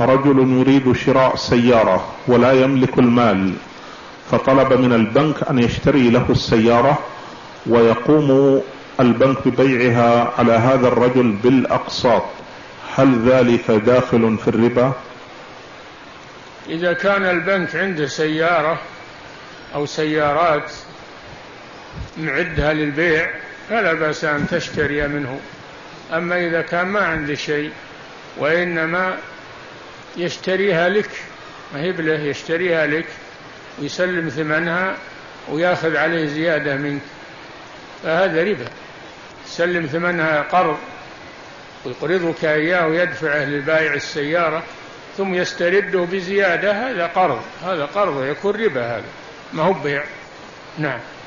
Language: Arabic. رجل يريد شراء سيارة ولا يملك المال، فطلب من البنك أن يشتري له السيارة، ويقوم البنك ببيعها على هذا الرجل بالأقساط، هل ذلك داخل في الربا؟ إذا كان البنك عنده سيارة أو سيارات معدها للبيع فلا بأس أن تشتري منه. أما إذا كان ما عنده شيء وإنما يشتريها لك، ما هي بله، يشتريها لك ويسلم ثمنها ويأخذ عليه زيادة منك، فهذا ربا. يسلم ثمنها قرض ويقرضك إياه ويدفعه لبائع السيارة ثم يسترده بزيادة، هذا قرض، هذا قرض يكون ربا، هذا ما هو بيع. نعم.